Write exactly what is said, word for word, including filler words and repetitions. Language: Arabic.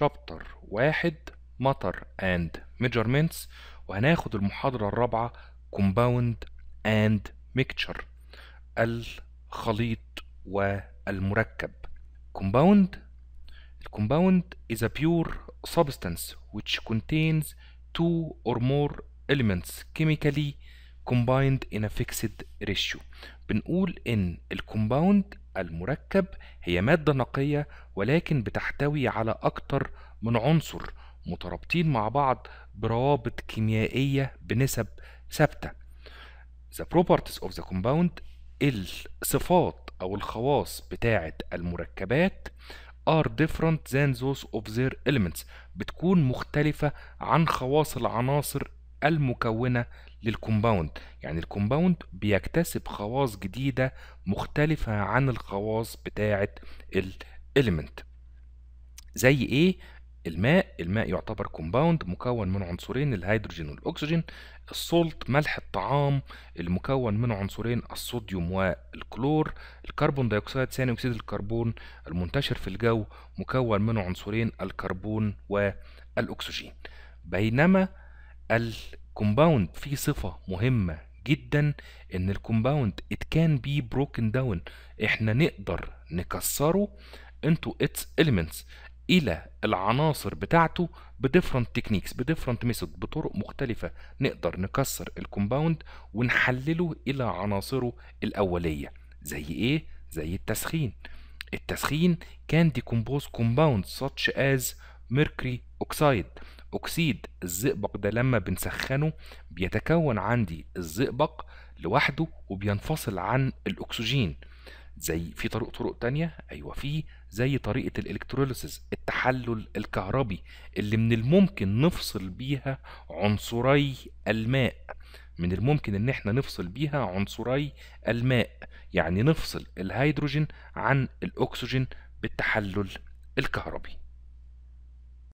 شابتر واحد مطر and measurements، وهناخد المحاضرة الرابعة compound and mixture، الخليط والمركب. compound compound is a pure substance which contains two or more elements chemically combined in a fixed ratio. بنقول إن الكومباوند المركب هي مادة نقية ولكن بتحتوي على أكتر من عنصر مترابطين مع بعض بروابط كيميائية بنسب ثابتة. The properties of the compound، الصفات أو الخواص بتاعة المركبات are different than those of their elements، بتكون مختلفة عن خواص العناصر المكونة للكومباوند. يعني الكومباوند بيكتسب خواص جديدة مختلفة عن الخواص بتاعة الإليمنت. زي إيه؟ الماء، الماء يعتبر كومباوند مكون من عنصرين الهيدروجين والأكسجين. الصلت ملح الطعام المكون من عنصرين الصوديوم والكلور. الكربون دايوكسيد ثاني أكسيد الكربون المنتشر في الجو مكون من عنصرين الكربون والأكسجين. بينما الكومباوند فيه صفة مهمة جدا، إن الكومباوند it can be broken down، إحنا نقدر نكسره into its elements، إلى العناصر بتاعته بديفرنت تكنيكس، بديفرنت ميثود، بطرق مختلفة نقدر نكسر الكومباوند ونحلله إلى عناصره الأولية. زي إيه؟ زي التسخين. التسخين can decompose compounds such as mercury oxide. أكسيد الزئبق ده لما بنسخنه بيتكون عندي الزئبق لوحده وبينفصل عن الأكسجين. زي في طرق طرق تانية، أيوة في، زي طريقة الإلكتروليسيس، التحلل الكهربي اللي من الممكن نفصل بيها عنصري الماء، من الممكن إن إحنا نفصل بيها عنصري الماء، يعني نفصل الهيدروجين عن الأكسجين بالتحلل الكهربي.